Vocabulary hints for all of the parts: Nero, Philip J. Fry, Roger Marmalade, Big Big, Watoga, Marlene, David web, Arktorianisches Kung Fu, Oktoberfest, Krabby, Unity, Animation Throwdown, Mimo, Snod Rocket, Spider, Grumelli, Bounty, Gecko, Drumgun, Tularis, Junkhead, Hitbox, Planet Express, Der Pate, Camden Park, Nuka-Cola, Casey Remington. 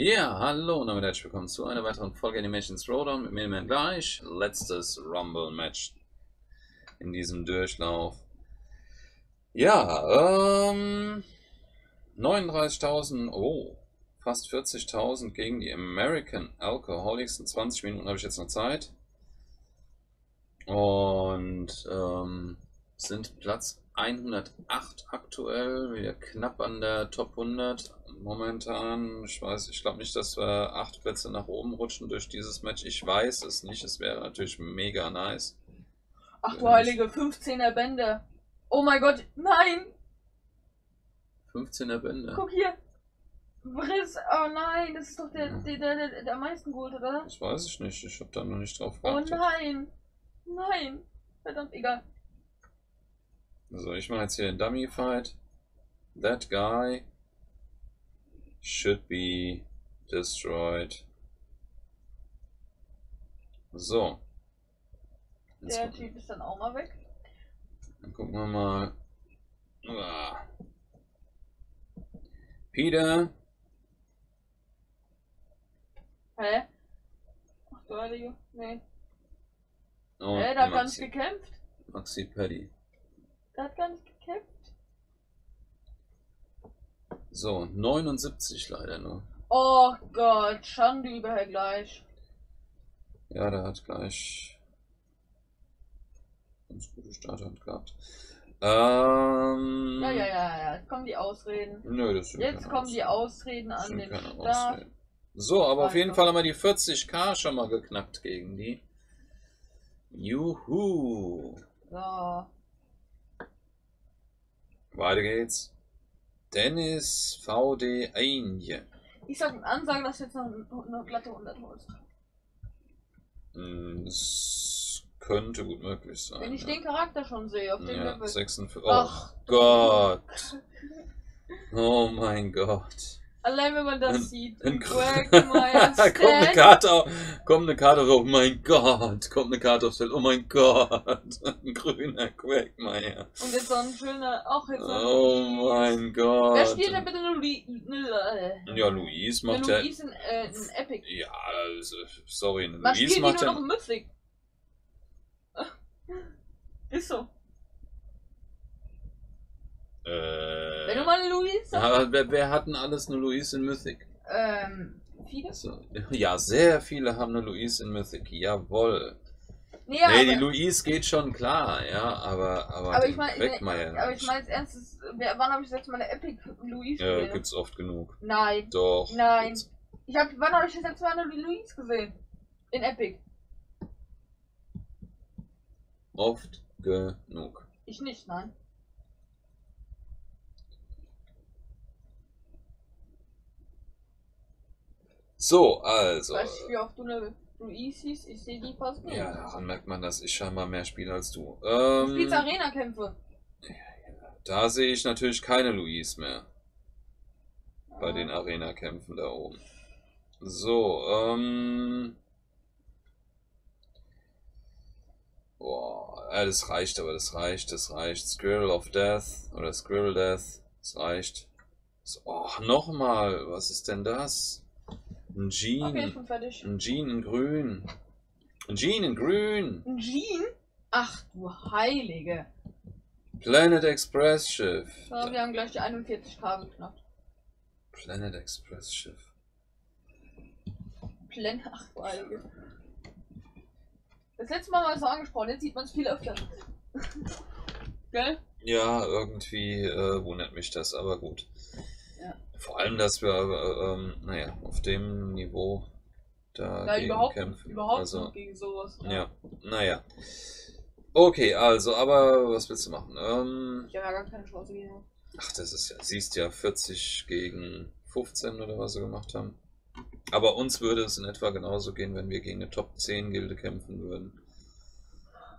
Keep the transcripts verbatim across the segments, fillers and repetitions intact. Ja, hallo und damit herzlich willkommen zu einer weiteren Folge Animation Throwdown mit Minigun gleich. Letztes Rumble-Match in diesem Durchlauf. Ja, ähm, neununddreißigtausend, oh, fast vierzigtausend gegen die American Alcoholics. In zwanzig Minuten habe ich jetzt noch Zeit. Und ähm, sind Platz hundertacht aktuell, wieder knapp an der Top hundert. Momentan, ich weiß, ich glaube nicht, dass wir acht Plätze nach oben rutschen durch dieses Match. Ich weiß es nicht, es wäre natürlich mega nice. Ach du heilige, fünfzehner Bänder. Oh mein Gott, nein! fünfzehner Bänder. Guck hier. Briss, oh nein, das ist doch der, ja. der, der, der, der am meisten geholt, oder? Das weiß ich nicht, ich habe da noch nicht drauf geachtet. Oh nein, nein, verdammt, egal. So, ich mache jetzt hier den Dummy Fight. That guy should be destroyed. So. Jetzt der gucken. Typ ist dann auch mal weg. Dann gucken wir mal. Ah. Peter. Hä? Ach du Heilige. Nee. Oh, Hä, da hat Maxi. ganz gekämpft. Maxi Paddy. Der hat gar nicht gekämpft. So, neunundsiebzig leider nur. Oh Gott, Schande über Herr Gleich. Ja, der hat gleich ganz gute Starthand gehabt. Ähm, ja, ja, ja, ja, jetzt kommen die Ausreden. Nö, das stimmt. Jetzt kommen Ausreden. die Ausreden an den Start. So, aber auf jeden Fall haben wir die vierzigtausend schon mal geknackt gegen die. Juhu. So. Weiter geht's. Dennis V D Einje. Ich sag ansagen, dass du jetzt noch eine glatte hundert holst. Das könnte gut möglich sein. Wenn ich ja. den Charakter schon sehe, auf den ja, Level. sechsundvierzig. Ach Gott. Oh mein Gott. Allein wenn man das ein, sieht. Ein Quackmeier. Kommt eine Karte auf. Kommt eine Karte auf. Oh mein Gott. Kommt eine Karte aufs Feld. Oh mein Gott. Ein grüner Quackmeier. Und jetzt so ein schöner. Auch jetzt so ein Oh Luis. mein Gott. Wer spielt denn bitte eine Ja, Luis macht ja. Luis in, äh, in Epic. Ja, sorry. Eine man Luis spielt macht nur noch Mythic. Ist so. Wenn du mal eine Luis hast. Aber wer, wer hat denn alles eine Luis in Mythic? Ähm, viele? So, ja, sehr viele haben eine Luis in Mythic, jawohl. Nee, nee die Luis geht schon klar, ja, aber. Aber, aber ich meine, ne, aber ich meine als erstes, wann habe ich das letzte Mal eine Epic Luis gesehen? Ja, gibt's oft genug. Nein. Doch. Nein. Gibt's. Ich hab, wann habe ich das letzte Mal eine Luis gesehen? In Epic. Oft genug. Ich nicht, nein. So, also. Weißt du, wie oft du eine Luis siehst? Ich sehe die fast nicht. Ja, daran merkt man, dass ich scheinbar mehr spiele als du. Ähm, du spielst Arena-Kämpfe. Ja, ja. Da sehe ich natürlich keine Luis mehr. Ah. Bei den Arena-Kämpfen da oben. So, ähm. Boah, ja, das reicht, aber das reicht, das reicht. Squirrel of Death oder Squirrel Death, das reicht. So, oh, nochmal, was ist denn das? Ein Jean, okay, ein Jean in grün. Ein Jean in grün. Ein Jean? Ach du Heilige. Planet Express Schiff. So, wir haben gleich die einundvierzig K geknackt. Planet Express Schiff. Planet, ach du Heilige. Das letzte Mal war es noch angesprochen, jetzt sieht man es viel öfter. Gell? Ja, irgendwie äh, wundert mich das, aber gut. Ja. Vor allem, dass wir, ähm, naja, auf dem Niveau da ja, überhaupt, kämpfen. Überhaupt also, nicht gegen sowas. Ja. ja, naja. Okay, also, aber was willst du machen? Ähm, ich habe ja gar keine Chance gegen. Ach, das ist ja, siehst ja, vierzig gegen fünfzehn oder was sie gemacht haben. Aber uns würde es in etwa genauso gehen, wenn wir gegen eine Top zehn Gilde kämpfen würden.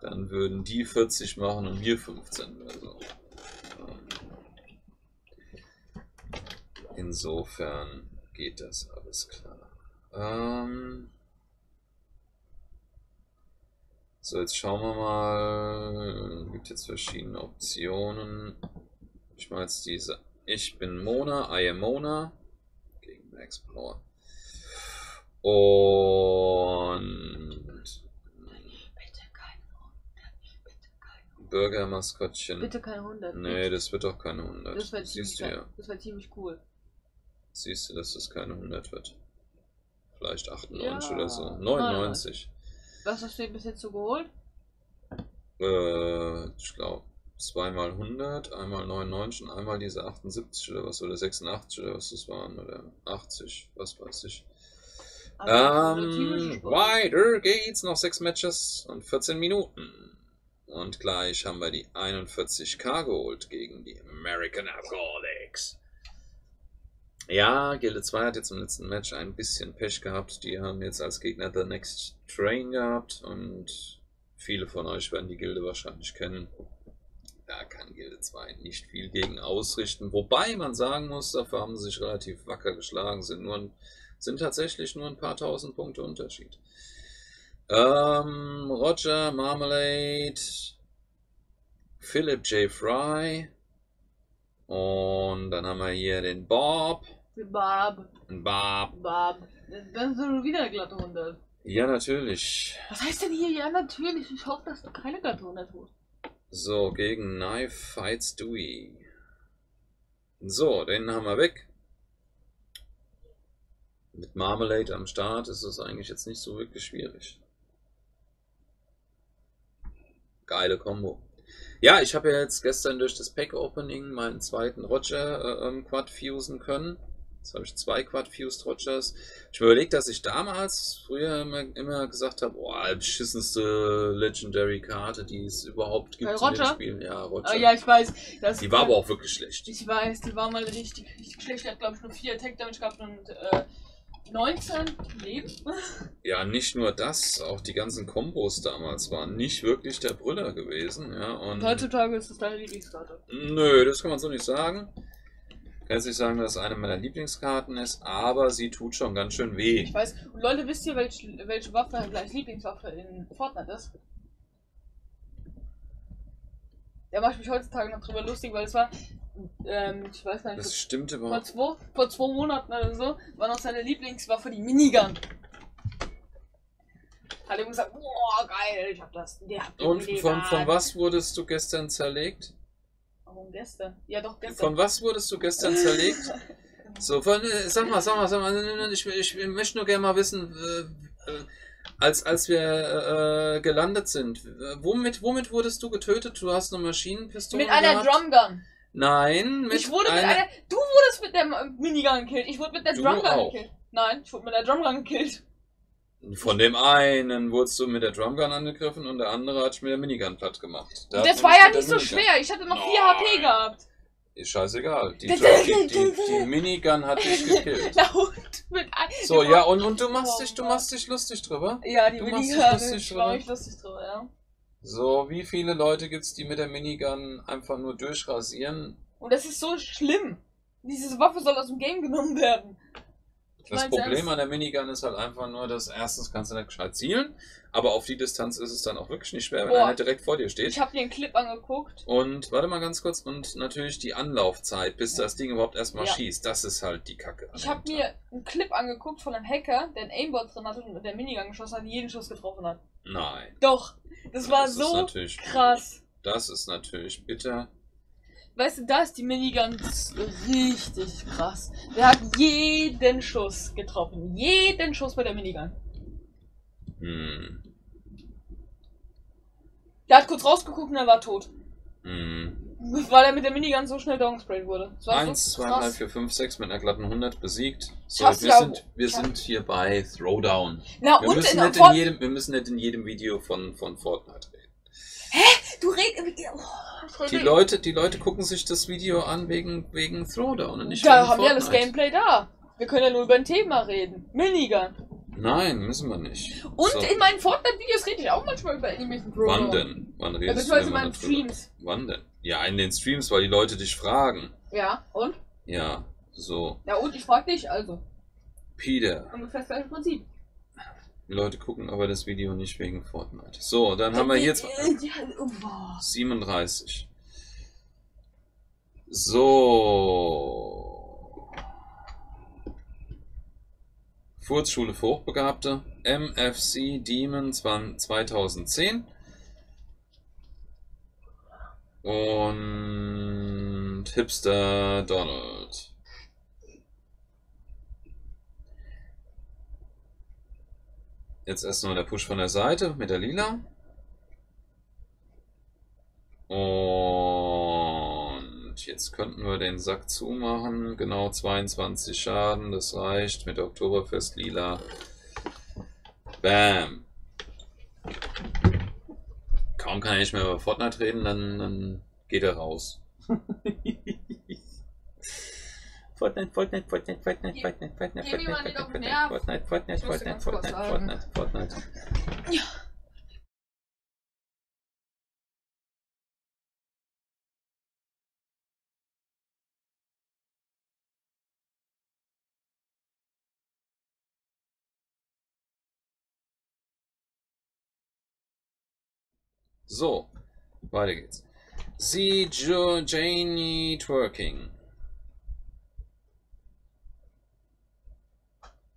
Dann würden die vierzig machen und wir fünfzehn oder so. Insofern geht das, alles klar. Ähm so, jetzt schauen wir mal. Es gibt jetzt verschiedene Optionen. Ich mache jetzt diese. Ich bin Mona, I am Mona. Gegen Explorer. Und Burger-Maskottchen. Bitte keine hundert. Nee, das wird doch keine hundert. Das war, Siehst ziemlich, du, ja. das war ziemlich cool. Siehst du, dass das keine hundert wird? Vielleicht achtundneunzig ja. oder so. neunundneunzig. Was hast du dir bis jetzt so geholt? Äh, ich glaube, zweimal hundert, einmal neunundneunzig und einmal diese achtundsiebzig oder was, oder sechsundachtzig oder was das waren, oder achtzig, was weiß ich. Aber ähm, weiter geht's, noch sechs Matches und vierzehn Minuten. Und gleich haben wir die einundvierzig K geholt gegen die American Alcoholics. Ja, Gilde zwei hat jetzt im letzten Match ein bisschen Pech gehabt. Die haben jetzt als Gegner The Next Train gehabt und viele von euch werden die Gilde wahrscheinlich kennen. Da kann Gilde zwei nicht viel gegen ausrichten. Wobei man sagen muss, dafür haben sie sich relativ wacker geschlagen, sind nur ein sind tatsächlich nur ein paar tausend Punkte Unterschied. Ähm, Roger Marmalade, Philip J. Fry und dann haben wir hier den Bob. Bob. Bob. Bob. Dann sind wir wieder glatte hundert. Ja, natürlich. Was heißt denn hier? Ja, natürlich. Ich hoffe, dass du keine glatte hundert holst. So, gegen Knife Fights Dewey. So, den haben wir weg. Mit Marmalade am Start ist es eigentlich jetzt nicht so wirklich schwierig. Geile Kombo. Ja, ich habe ja jetzt gestern durch das Pack-Opening meinen zweiten Roger äh, Quad fusen können. Jetzt habe ich zwei Quad-Fused Rogers. Ich habe überlegt, dass ich damals früher immer, immer gesagt habe, boah, beschissenste Legendary-Karte, die es überhaupt gibt in den Spielen. Ja, Roger. Oh, ja, ich weiß. Das die war aber auch wirklich schlecht. Ich weiß, die war mal richtig, richtig schlecht. Die hat, glaube ich, nur vier Attack-Damage gehabt und äh, neunzehn Leben. Ja, nicht nur das, auch die ganzen Kombos damals waren nicht wirklich der Brüller gewesen. Ja, und, und heutzutage ist das deine Lieblingskarte. Nö, das kann man so nicht sagen. Ich kann jetzt nicht sagen, dass es eine meiner Lieblingskarten ist, aber sie tut schon ganz schön weh. Ich weiß. Und Leute, wisst ihr, welche, welche Waffe gleich Lieblingswaffe in Fortnite ist? Da mache ich mich heutzutage noch drüber lustig, weil es war, ähm, ich weiß gar nicht, das stimmt überhaupt. Vor, zwei, vor zwei Monaten oder so war noch seine Lieblingswaffe die Minigun. Hat ihm gesagt, boah, geil, ich hab das. Der hat Und von, von was wurdest du gestern zerlegt? Warum gestern? Ja, doch gestern. Von was wurdest du gestern zerlegt? So, von, sag mal, sag mal, sag mal, ich, ich, ich möchte nur gerne mal wissen, äh, äh, als, als wir äh, gelandet sind, womit, womit wurdest du getötet? Du hast eine Maschinenpistole mit einer Drumgun. Nein, mit, ich wurde mit einer, einer... Du wurdest mit der Minigun gekillt, ich wurde mit der Drumgun gekillt. Nein, ich wurde mit der Drumgun gekillt. Von dem einen wurdest du mit der Drumgun angegriffen und der andere hat ich mit der Minigun platt gemacht. Da das war ja nicht so schwer, ich hatte noch vier H P gehabt. Ist scheißegal, die, die, die, die Minigun hat dich gekillt. So, ja, und, und du machst dich, du machst dich lustig drüber? Ja, die du Minigun machst dich lustig drüber. Ich lustig drüber, ja. So, wie viele Leute gibt's, die mit der Minigun einfach nur durchrasieren? Und das ist so schlimm. Diese Waffe soll aus dem Game genommen werden. Das Problem an der Minigun ist halt einfach nur, dass erstens kannst du nicht gescheit zielen, aber auf die Distanz ist es dann auch wirklich nicht schwer, wenn Boah. einer direkt vor dir steht. Ich habe dir einen Clip angeguckt. Und, warte mal ganz kurz, und natürlich die Anlaufzeit, bis das Ding überhaupt erstmal ja. schießt, das ist halt die Kacke. Ich habe mir einen Clip angeguckt von einem Hacker, der einen Aimbot drin hatte und mit der Minigun geschossen hat und jeden Schuss getroffen hat. Nein. Doch, das, das war so krass. Das ist natürlich bitter. Weißt du, da ist die Minigun richtig krass. Der hat jeden Schuss getroffen. Jeden Schuss bei der Minigun. Hm. Der hat kurz rausgeguckt und er war tot. Hm. Weil er mit der Minigun so schnell downgesprayt wurde. eins, zwei, drei, vier, fünf, sechs mit einer glatten hundert besiegt. So, wir sind, wir sind hier bei Throwdown. Na, wir, und müssen in nicht in jedem, wir müssen nicht in jedem Video von, von Fortnite reden. Hä? Du redest... Oh. Die Leute, die Leute gucken sich das Video an wegen, wegen Throwdown und nicht Da haben wir ja das Gameplay da. Wir können ja nur über ein Thema reden. Minigun. Nein, müssen wir nicht. Und so. In meinen Fortnite-Videos rede ich auch manchmal über Animation Throwdown. Wann denn? Wann redest ja, du in meinen Streams. Wann denn? Ja, in den Streams, weil die Leute dich fragen. Ja, und? Ja, so. Ja, und ich frage dich, also. Peter. Ungefähr das gleiche Prinzip. Die Leute gucken aber das Video nicht wegen Fortnite. So, dann haben wir hier siebenunddreißig. So. Furzschule für Hochbegabte, M F C Demon zweitausendzehn und Hipster Donald. Jetzt erstmal der Push von der Seite mit der Lila. Und jetzt könnten wir den Sack zumachen. Genau zweiundzwanzig Schaden, das reicht. Mit der Oktoberfest Lila. Bam. Kaum kann er nicht mehr über Fortnite reden, dann, dann geht er raus. Fortnite, Fortnite, Fortnite, Fortnite, Fortnite, Fortnite, Fortnite, Fortnite, Fortnite, Fortnite, Fortnite, Fortnite, Fortnite, Fortnite. Ja. So, weiter geht's. Sie Janie Twerking.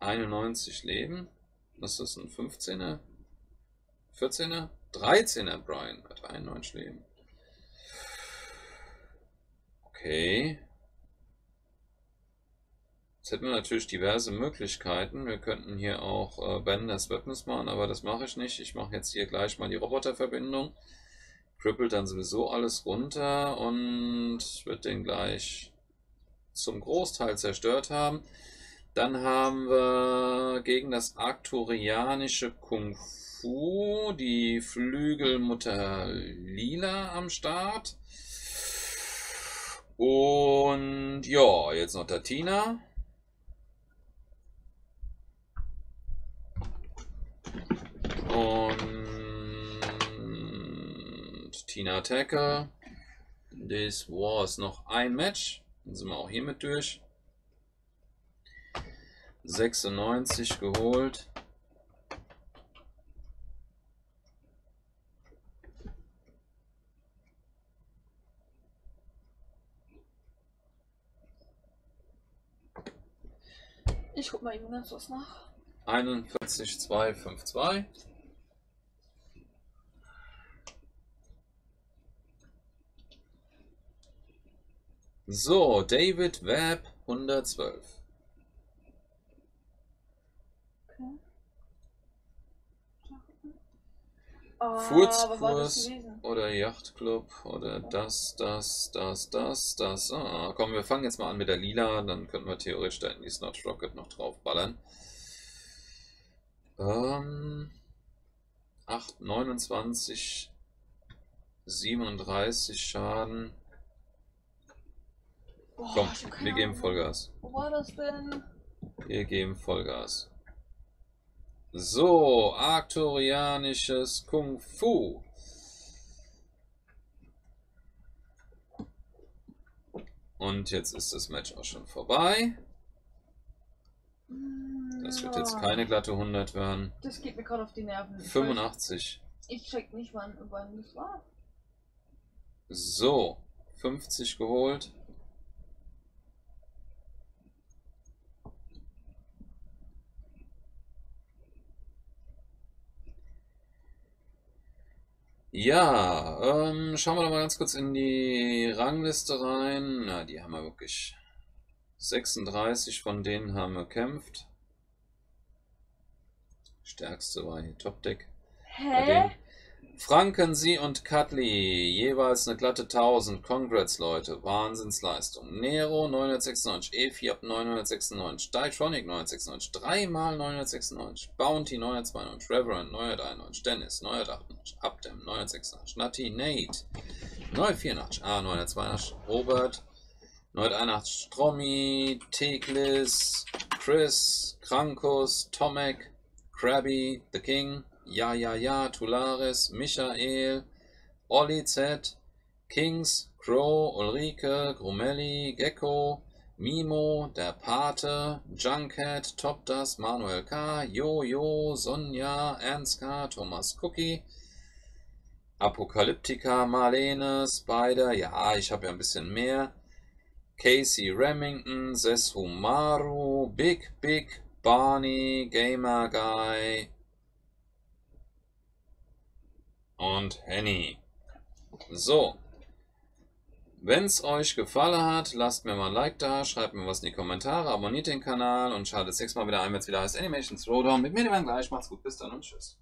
einundneunzig Leben. Was ist das, ein fünfzehner? vierzehner? dreizehner Brian hat einundneunzig Leben. Okay. Jetzt hätten wir natürlich diverse Möglichkeiten. Wir könnten hier auch äh, Ben das Witness machen, aber das mache ich nicht. Ich mache jetzt hier gleich mal die Roboterverbindung. Crippelt dann sowieso alles runter und wird den gleich zum Großteil zerstört haben. Dann haben wir gegen das Arktorianische Kung Fu die Flügelmutter Lila am Start. Und ja, jetzt noch Tatina. Und Tina Attacker. Das war's. Noch ein Match. Dann sind wir auch hiermit durch. sechsundneunzig geholt. Ich guck mal eben ganz was nach. einundvierzig, zweihundertzweiundfünfzig. So, David web hundertzwölf. Furzkurs oder Yachtclub oder das, das, das, das, das. Ah, komm, wir fangen jetzt mal an mit der Lila, dann könnten wir theoretisch da in die Snod Rocket noch drauf ballern. Ähm, acht, neunundzwanzig, siebenunddreißig Schaden. Boah, komm, wir geben Ahnung. Vollgas. Wo war das denn? Wir geben Vollgas. So, Arktorianisches Kung Fu. Und jetzt ist das Match auch schon vorbei. Das wird jetzt keine glatte hundert werden. Das geht mir gerade auf die Nerven. fünfundachtzig. Ich check nicht, wann, wann das war. So, fünfzig geholt. Ja, ähm, schauen wir doch mal ganz kurz in die Rangliste rein. Na, die haben wir wirklich. sechsunddreißig von denen haben wir gekämpft. Stärkste war hier Top Deck. Hä? Franken Sie und Katli, jeweils eine glatte tausend. Congrats, Leute. Wahnsinnsleistung. Nero neunhundertsechsundneunzig, E vier neunhundertsechsundneunzig, Dietronic neunhundertsechsundneunzig, dreimal neunhundertsechsundneunzig, Bounty neunhundertzweiundneunzig, Reverend neunhunderteinundneunzig, Dennis neunhundertachtundneunzig, Abdem neunhundertsechsundachtzig, Nutty Nate neunhundertvierundachtzig, A neunhundertzweiundachtzig, Robert neunhunderteinundachtzig, Stromi, Teglis, Chris, Krankus, Tomek, Krabby, The King, Ja, ja, ja, Tularis, Michael, Olli Z, Kings, Crow, Ulrike, Grumelli, Gecko, Mimo, Der Pate, Junkhead, Topdas, Manuel K, Jojo, Sonja, Anska, Thomas Cookie, Apokalyptika, Marlene, Spider, ja, ich habe ja ein bisschen mehr, Casey Remington, Seshumaru, Big Big, Barney, Gamer Guy und Henny. So. Wenn es euch gefallen hat, lasst mir mal ein Like da, schreibt mir was in die Kommentare, abonniert den Kanal und schaltet sechsmal wieder ein, wenn es wieder heißt Animation Throwdown. Mit mir dann gleich, macht's gut, bis dann und tschüss.